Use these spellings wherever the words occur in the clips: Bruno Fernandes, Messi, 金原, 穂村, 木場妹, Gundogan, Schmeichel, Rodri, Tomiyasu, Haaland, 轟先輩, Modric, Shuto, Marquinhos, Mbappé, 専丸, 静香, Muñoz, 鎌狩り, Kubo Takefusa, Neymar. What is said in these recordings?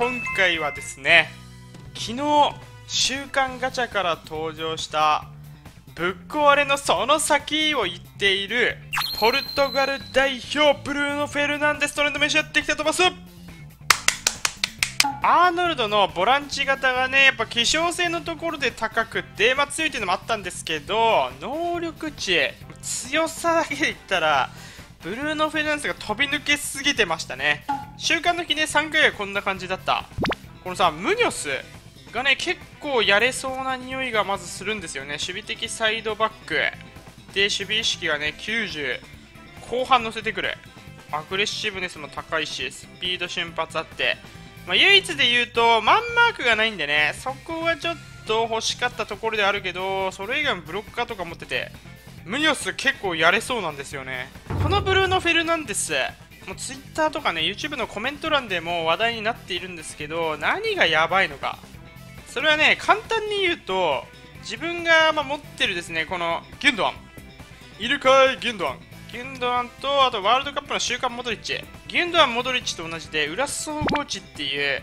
今回はですね、昨日週刊ガチャから登場したぶっ壊れのその先を言っているポルトガル代表ブルーノ・フェルナンデスと連動飯やってきたと思います。アーノルドのボランチ型がね、やっぱ希少性のところで高くて、強いというのもあったんですけど、能力値、強さだけで言ったらブルーノ・フェルナンデスが飛び抜けすぎてましたね。週間の記念3回はこんな感じだった。このさ、ムニョスがね、結構やれそうな匂いがまずするんですよね。守備的サイドバックで守備意識がね90後半乗せてくる。アグレッシブネスも高いし、スピード瞬発あって、唯一で言うとマンマークがないんでね、そこはちょっと欲しかったところであるけど、それ以外もブロッカーとか持ってて、ムニョス結構やれそうなんですよね。このブルーノ・フェルナンデス、もう Twitter とかね YouTube のコメント欄でも話題になっているんですけど、何がやばいのか、それはね、簡単に言うと、自分が持ってるですね、このギュンドアンいるかい、ギュンドアンと、あとワールドカップの週刊モドリッチ、ギュンドアンモドリッチと同じで裏総合値っていう、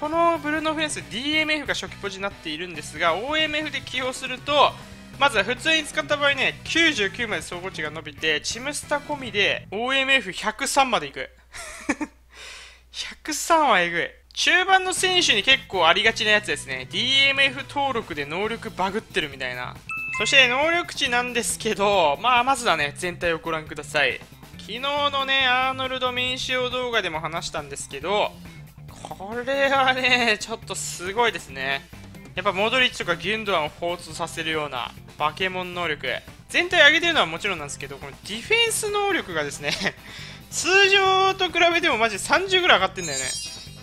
このブルーノ・フェルナンデス DMF が初期ポジになっているんですが、 OMF で起用すると、まずは普通に使った場合ね、99まで総合値が伸びて、チムスタ込みで OMF103 までいく103はえぐい。中盤の選手に結構ありがちなやつですね。 DMF 登録で能力バグってるみたいな。そして能力値なんですけど、まずはね、全体をご覧ください。昨日のね、アーノルド民主用動画でも話したんですけど、これはね、ちょっとすごいですね。やっぱモドリッチとかギュンドアンを放出させるようなバケモン能力。全体上げてるのはもちろんなんですけど、このディフェンス能力がですね通常と比べてもマジで30ぐらい上がってんだよね。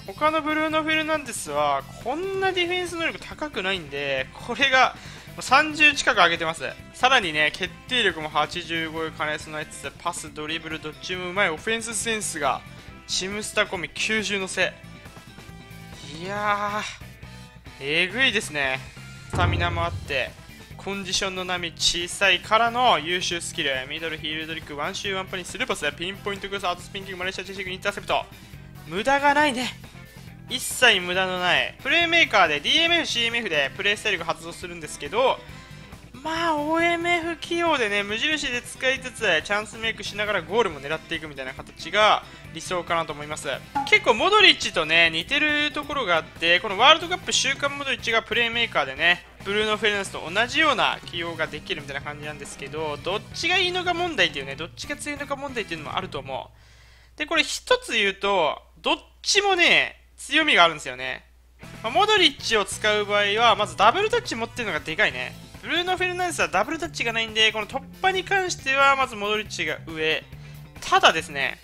他のブルーノ・フェルナンデスはこんなディフェンス能力高くないんで、これが30近く上げてます。さらにね、決定力も85を兼ね備えつつ、パス、ドリブルどっちもうまい、オフェンスセンスがチムスタ込み90のせいやーえぐいですね。スタミナもあって、コンディションの波小さいからの優秀スキル、ミドル、ヒールドリック、ワンシューワンパニー、スルーパス、ピンポイントクロス、アウトスピンキング、マレーシアチェシング、インターセプト、無駄がないね。一切無駄のないプレーメーカーで DMF、CMF でプレースタイルが発動するんですけど、OMF 起用でね、無印で使いつつチャンスメイクしながらゴールも狙っていくみたいな形が理想かなと思います。結構モドリッチとね似てるところがあって、このワールドカップ週刊モドリッチがプレーメーカーでね、ブルーノ・フェルナンデスと同じような起用ができるみたいな感じなんですけど、どっちがいいのか問題っていうね、どっちが強いのか問題っていうのもあると思う。でこれ一つ言うと、どっちもね強みがあるんですよね。モドリッチを使う場合はまずダブルタッチ持ってるのがでかいね。ブルーノ・フェルナンデスはダブルタッチがないんで、この突破に関してはまずモドリッチが上。ただですね、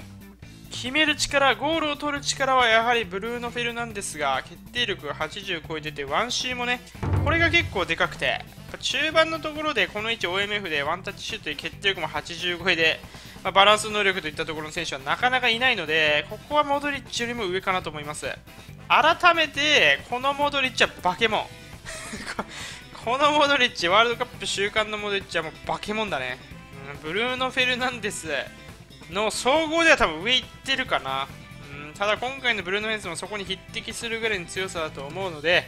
決める力、ゴールを取る力はやはりブルーノ・フェルナンデスが、決定力が80超えてて、ワンシーもね、これが結構でかくて、中盤のところでこの位置 OMF でワンタッチシュートで決定力も80超えで、バランス能力といったところの選手はなかなかいないので、ここはモドリッチよりも上かなと思います。改めてこのモドリッチはバケモンこのモドリッチ、ワールドカップ週間のモドリッチはもうバケモンだね。ブルーノ・フェルナンデスの総合では多分上行ってるかな。ただ今回のブルーノ・フェルナンデスもそこに匹敵するぐらいの強さだと思うので、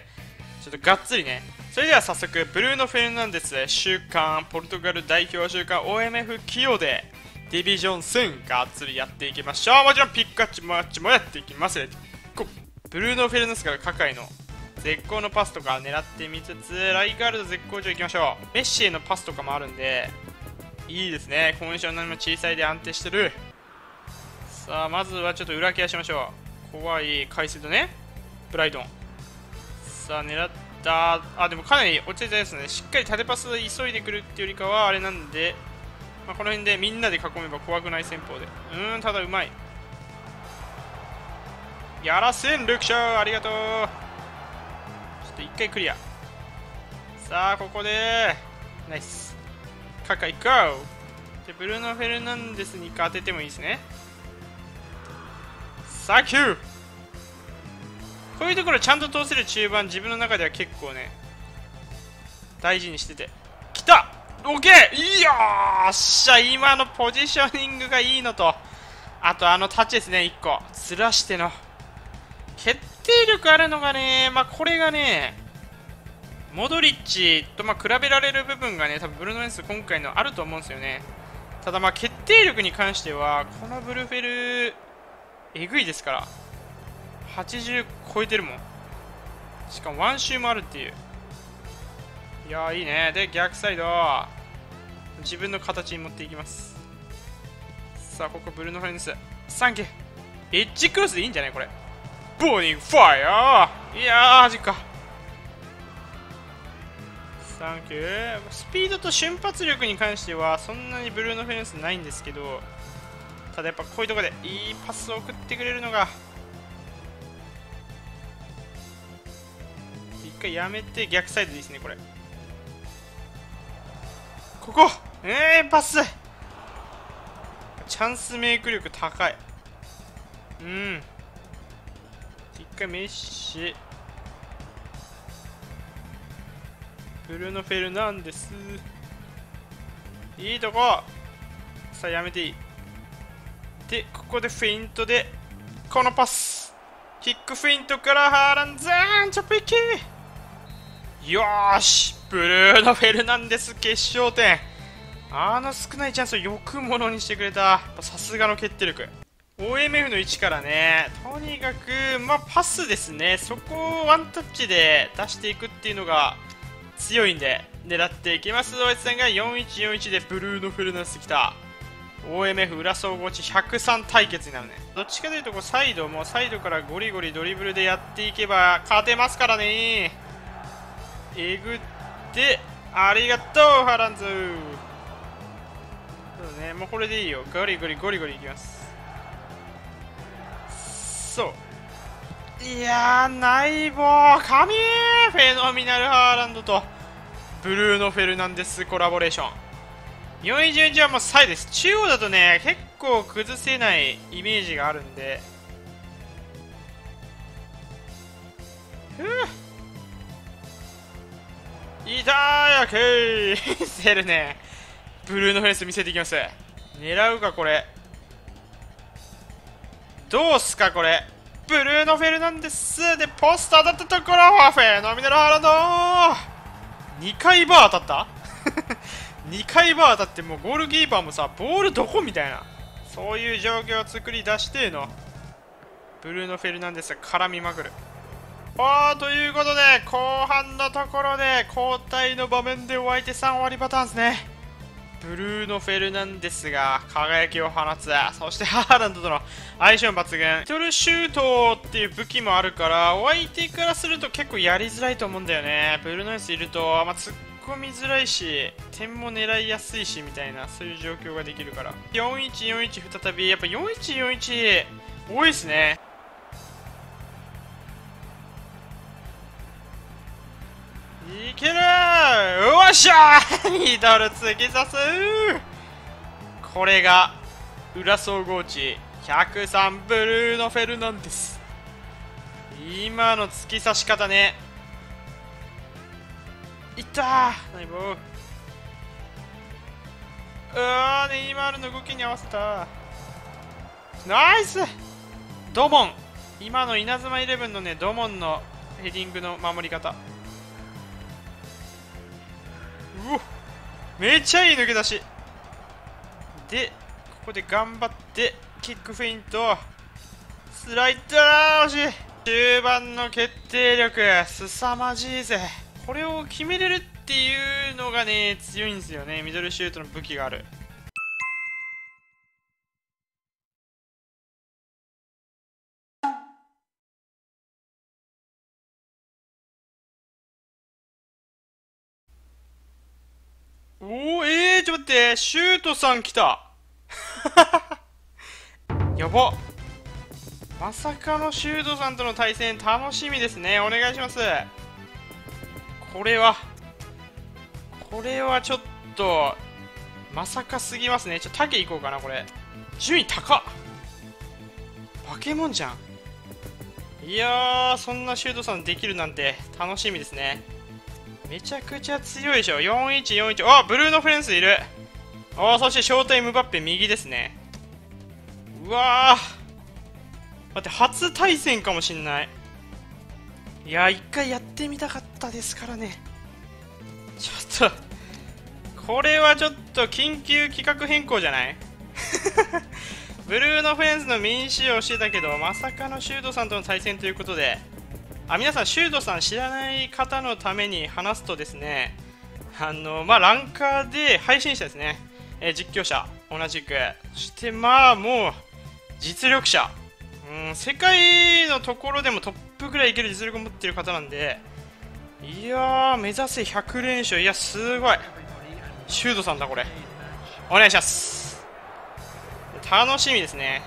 ちょっとがっつりね。それでは早速、ブルーノ・フェルナンデス週間ポルトガル代表週間 OMF 起用でディビジョン1000がっつりやっていきましょう。もちろんピックアッチマッチもやっていきます。ブルーノ・フェルナンデスからカカイの絶好のパスとか狙ってみつつ、ライガールド絶好調いきましょう。メッシへのパスとかもあるんでいいですね。コンディション何も小さいで安定してる。さあまずはちょっと裏ケアしましょう。怖い回数だね、ブライトン。さあ狙った、でもかなり落ちてたですね。しっかり縦パス急いでくるっていうよりかはあれなんで、この辺でみんなで囲めば怖くない戦法で、ただうまい。やらせん、ルクショーありがとう。ちょっと一回クリア。さあここでナイスカカイゴー。でブルーノ・フェルナンデスに当ててもいいですね。サンキュー。こういうところちゃんと通せる中盤、自分の中では結構ね大事にしてて。きた、オッケー、よっしゃ。今のポジショニングがいいのと、あとタッチですね。1個ずらしての決定力あるのがね、まあ、これがね、モドリッチとまあ比べられる部分がね、多分ブルーノ・エンス今回のあると思うんですよね。ただまあ決定力に関しては、このブルフェル、えぐいですから、80超えてるもん。しかもワンシューもあるっていう。いやー、いいね。で、逆サイド、自分の形に持っていきます。さあ、ここブルーノ・フェルナンデス、サンキュー。エッジクロスでいいんじゃないこれ。ボーニングファイヤー。いやー、マジか。サンキュー。スピードと瞬発力に関しては、そんなにブルーノ・フェルナンデスないんですけど、ただやっぱこういうとこでいいパスを送ってくれるのが。一回やめて逆サイドでいいですね、これ。ここパスチャンスメイク力高い。一回メッシ、ブルーノ・フェルナンデス、いいとこ。さあやめていい。で、ここでフェイントでこのパス、キックフェイントからハーランズーンチョップイキー。よーし、ブルーノ・フェルナンデス決勝点。あの少ないチャンスをよくものにしてくれた。さすがの決定力。 OMF の位置からね、とにかくまあパスですね。そこをワンタッチで出していくっていうのが強いんで狙っていきます。ドイツさんが4141でブルーノ・フェルナンデスきた。OMF 裏総合値103対決になるね。どっちかというとこうサイドもサイドからゴリゴリドリブルでやっていけば勝てますからね。えぐって、ありがとうハランズ。そうね、もうこれでいいよ。ゴリゴリゴリゴリいきます。そう、いやー、ないぼー神ーフェノミナルハーランドとブルーノ・フェルナンデスコラボレーション。41はもうサイです。中央だとね、結構崩せないイメージがあるんで。いたー、よく見せるね。ブルーノ・フェルナンデス見せていきます。狙うか、これ。どうすか、これ。ブルーノ・フェルナンデスでポスト当たったところはフェノミナルハーランド。2回バー当たった2回バー当たって、もうゴールキーパーもさ、ボールどこみたいな、そういう状況を作り出してのブルーノ・フェルナンデスが絡みまくる。ということで、後半のところで交代の場面でお相手3割パターンですね。ブルーノ・フェルナンデスが輝きを放つ。そしてハーランドとの相性抜群。リトルシュートっていう武器もあるから、お相手からすると結構やりづらいと思うんだよね。ブルーノ・フェルナンデスいると、まあ、突っ込みづらいし、点も狙いやすいしみたいな、そういう状況ができるから。4141再び、やっぱ4141多いですね。いけるー、よっしゃーミドル突き刺す。これが裏総合値103ブルーノ・フェルナンデス。今の突き刺し方ね。いったー、ナイボー。ネイマールの動きに合わせた。ナイスドモン。今の稲妻イレブンのね、ドモンのヘディングの守り方。うお、めっちゃいい抜け出しで、ここで頑張ってキックフェイント、スライダー、惜しい。中盤の決定力凄まじいぜ。これを決めれるっていうのがね、強いんですよね。ミドルシュートの武器がある。ちょっと待って、シュートさん来たやば、まさかのシュートさんとの対戦楽しみですね。お願いします。これはちょっとまさかすぎますね。ちょっと竹いこうかな。これ順位高っ、バケモンじゃん。いやー、そんなシュートさんできるなんて楽しみですね。めちゃくちゃ強いでしょ。4141、あ、ブルーノ・フェルナンデスいる。そしてショート・エムバッペ右ですね。うわー、待って、初対戦かもしんない。いやー、一回やってみたかったですからね。ちょっとこれはちょっと緊急企画変更じゃないブルーノフェンスのミニ使用してたけど、まさかのシュードさんとの対戦ということで、あ、皆さんシュードさん知らない方のために話すとですね、ランカーで配信者ですね、実況者同じく、そしてもう実力者、世界のところでもトップぐらいいける実力を持っている方なんで、いやー、目指せ100連勝、いや、すごい、シュードさんだ、これ、お願いします、楽しみですね、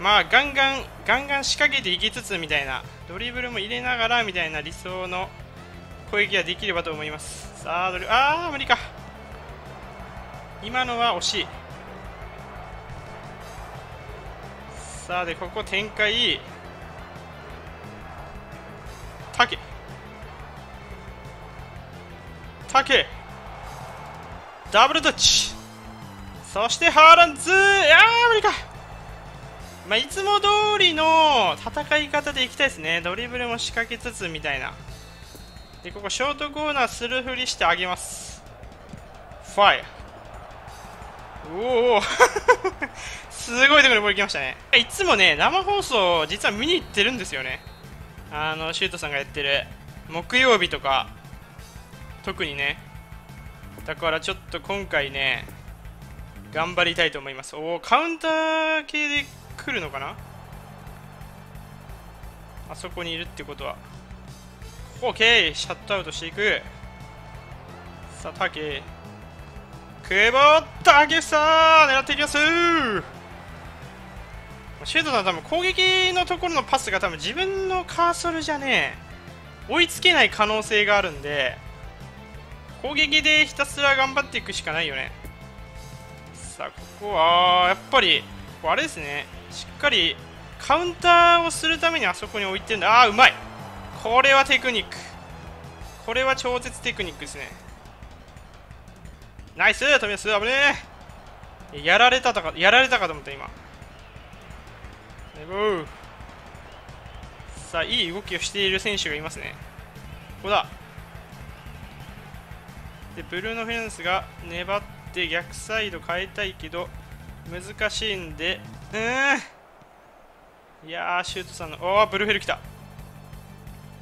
ガンガン仕掛けていきつつみたいな、ドリブルも入れながらみたいな理想の攻撃ができればと思います。さあ、無理か、今のは惜しい。さあ、でここ展開、タケダブルタッチ、そしてハーランズ、無理か、いつも通りの戦い方でいきたいですね。ドリブルも仕掛けつつみたいな。でここショートコーナーするふりしてあげます。ファイア、おおすごいところにボール来ましたね。いつもね、生放送実は見に行ってるんですよね。シュートさんがやってる木曜日とか特にね。だからちょっと今回ね、頑張りたいと思います。おお、カウンター系で来るのかな。あそこにいるってことは OK、 シャットアウトしていく。さあ、タケ久保建英、狙っていきます。シュートさん、多分攻撃のところのパスが多分自分のカーソルじゃね追いつけない可能性があるんで、攻撃でひたすら頑張っていくしかないよね。さあ、ここはやっぱりあれですね、しっかりカウンターをするためにあそこに置いてるんだ。うまい、これはテクニック、これは超絶テクニックですね。ナイス富安、危ねえ、やられたかと思った今。さあ、いい動きをしている選手がいますね。ここだ。でブルーノフェンスが粘って逆サイド変えたいけど難しいんで、いやー、シュートさんのブルフェル来た。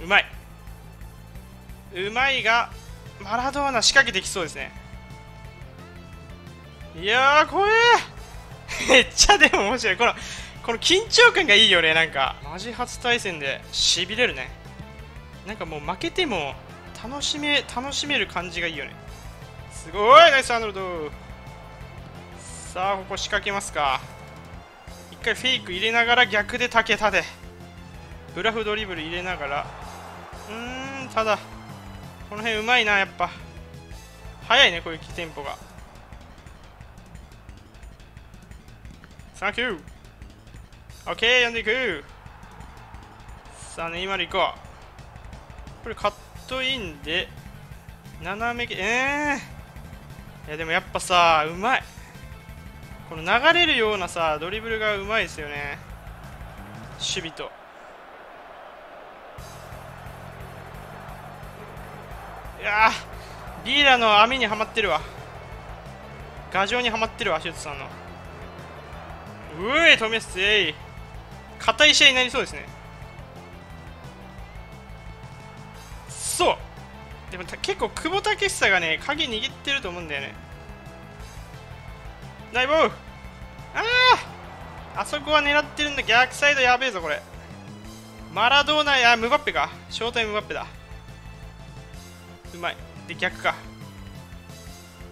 うまいがマラドーナ仕掛けてきそうですね。いやー、怖えーめっちゃでも面白い、この緊張感がいいよね。なんかマジ初対戦でしびれるね。なんかもう負けても楽しめる感じがいいよね。すごい、ナイスアーノルド。さあ、ここ仕掛けますか。一回フェイク入れながら逆で竹立て、ブラフドリブル入れながら、ただこの辺うまいな、やっぱ早いね、こういうテンポが。サンキュー、オッケー、読んでいく。さあね、今で行こう。これカットインで斜めいやでもやっぱさ、うまい、この流れるようなさドリブルがうまいですよね、守備と。いやー、ビーラの網にはまってるわ、牙城にはまってるわ、シュートさんの。トメス、硬い試合になりそうですね。そうでも結構久保建英がね、鍵握ってると思うんだよね。ナイボー、あそこは狙ってるんだ。逆サイドやべえぞこれ。マラドーナやムバッペか、ショートイムバッペだ。うまい、で逆か。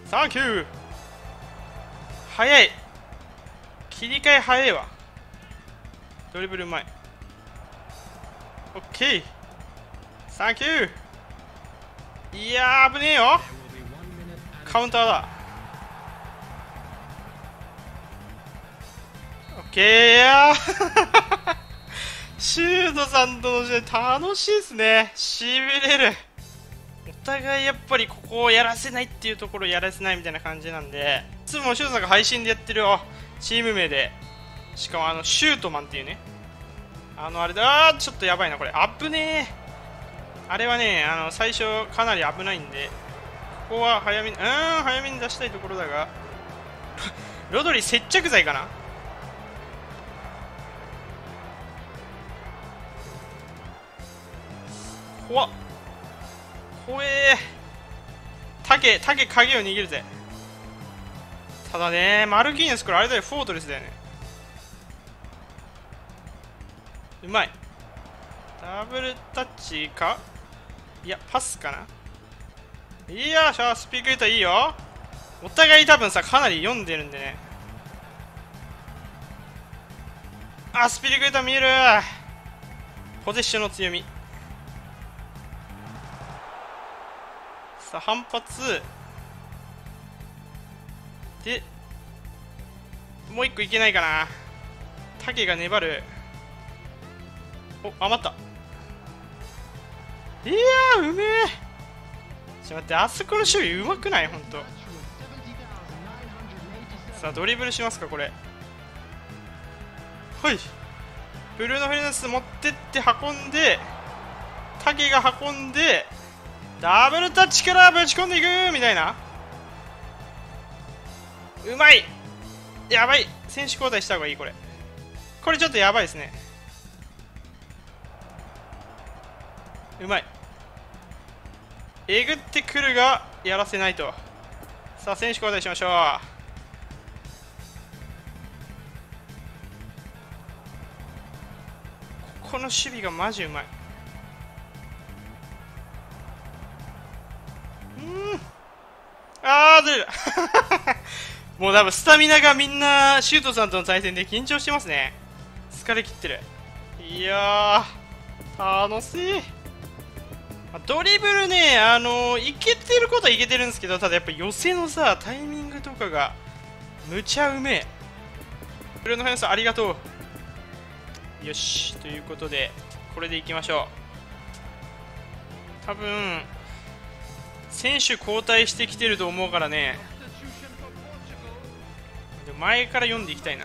サンキュー、早い、切り替え早いわ、ドリブルうまい。オッケー、サンキュー。いやー、危ねえよ、カウンターだ。オッケー、いやーシュートさんとの試合楽しいですね、しびれる。お互いやっぱりここをやらせないっていうところをやらせないみたいな感じなんで、いつもシュートさんが配信でやってるよチーム名で、しかもシュートマンっていうね、あれだ、ちょっとやばいなこれ、危ねえ。あれはね、最初かなり危ないんで、ここは早めに、早めに出したいところだが、ロドリ接着剤かな。怖っ、怖え。竹鍵を握るぜ。ただね、マルキーニス、これあれだよ、フォートレスだよね。うまい。ダブルタッチか、いや、パスかな。いやー、スピークレーターいいよ。お互い多分さ、かなり読んでるんでね。あ、スピークレーター見える。ポゼッションの強み。さあ、反発。で、もう一個いけないかな。竹が粘る。お、余った。いやー、うめえ。ちょっと待って、あそこの守備うまくない、ほんと。さあ、ドリブルしますか、これ。ほい。ブルーノ・フェルナンデス持ってって運んで、竹が運んで、ダブルタッチからぶち込んでいくみたいな。うまい。やばい。選手交代した方がいい、これ。これちょっとやばいですね。うまい。えぐってくるがやらせないと。さあ、選手交代しましょう。ここの守備がマジうまい。ああ、ずれる。もう多分スタミナがみんなシュートさんとの対戦で緊張してますね。疲れ切ってる。いやー、楽しい。ドリブルね、いけてることはいけてるんですけど、ただやっぱ寄せのさ、タイミングとかがむちゃうめえ。ブルーノ・フェルナンデスありがとう。よし、ということで、これでいきましょう。多分、選手交代してきてると思うからね、前から読んでいきたいな。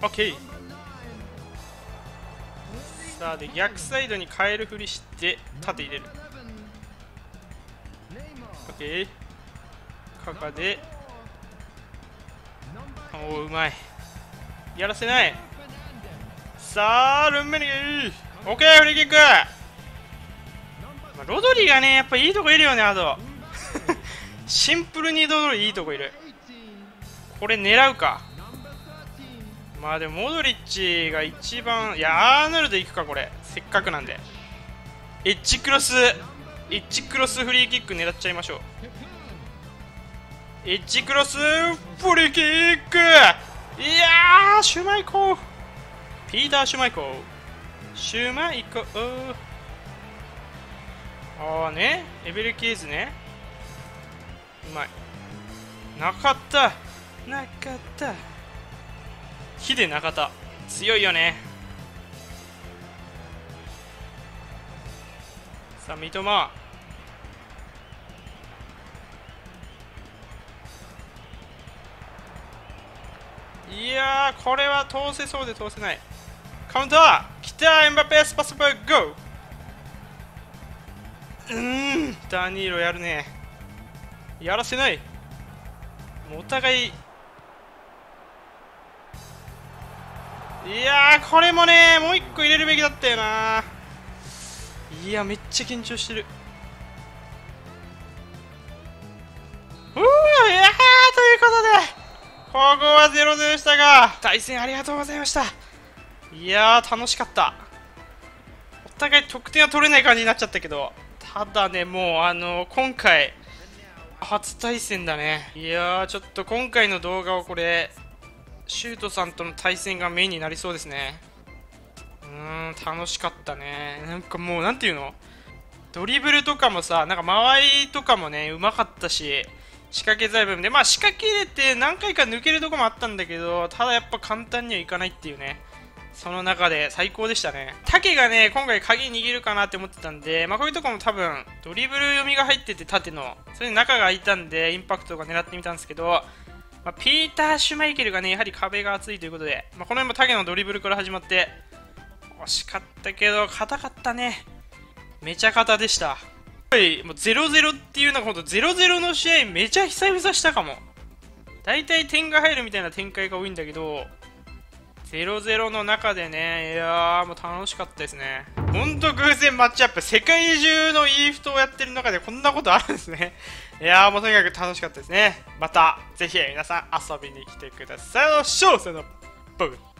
OK。さあ、で逆サイドに変えるふりして縦入れる。 OK、 カカで、おお、うまい。やらせない。さあ、ルンメリー OK、 フリーキック。ロドリがね、やっぱいいとこいるよね。あとシンプルにロドリいいとこいる。これ狙うか。まあでもモドリッチが一番。いや、アーノルドいくか、これ。せっかくなんでエッジクロスフリーキック狙っちゃいましょう。エッジクロスフリーキック。いやー、シュマイコ、ピーター・シュマイコ、シュマイコ。ああね、エベルケーズね。うまい。なかったヒデ中田強いよね。さあ、三笘。いやー、これは通せそうで通せない。カウンター来た、エムバペ、スパスパー、ゴー。ダニーロやるね。やらせない。お互い。いやー、これもね、もう一個入れるべきだったよな。いや、めっちゃ緊張してる。うー、いやー、ということで、ここは0-0でしたが、対戦ありがとうございました。いやー、楽しかった。お互い得点は取れない感じになっちゃったけど、ただね、もう今回、初対戦だね。いやー、ちょっと今回の動画をこれ、シュートさんとの対戦がメインになりそうですね。楽しかったね。なんかもう、なんていうの、ドリブルとかもさ、なんか間合いとかもね、うまかったし、仕掛け細部で、まあ仕掛けれて何回か抜けるとこもあったんだけど、ただやっぱ簡単にはいかないっていうね、その中で最高でしたね。竹がね、今回鍵握るかなって思ってたんで、まあこういうとこも多分、ドリブル読みが入ってて、縦の、それで中が空いたんで、インパクトが狙ってみたんですけど、まあ、ピーター・シュマイケルがねやはり壁が厚いということで、まあ、この辺もタゲのドリブルから始まって惜しかったけど硬かったね。めちゃ硬でした。もう 0-0 っていうのがほんと 0-0 の試合めちゃ久々したかも。大体点が入るみたいな展開が多いんだけど 0-0 の中でね、いやーもう楽しかったですね。ほんと偶然マッチアップ、世界中のイーフトをやってる中でこんなことあるんですね。いやーもうとにかく楽しかったですね。またぜひ皆さん遊びに来てください。それでは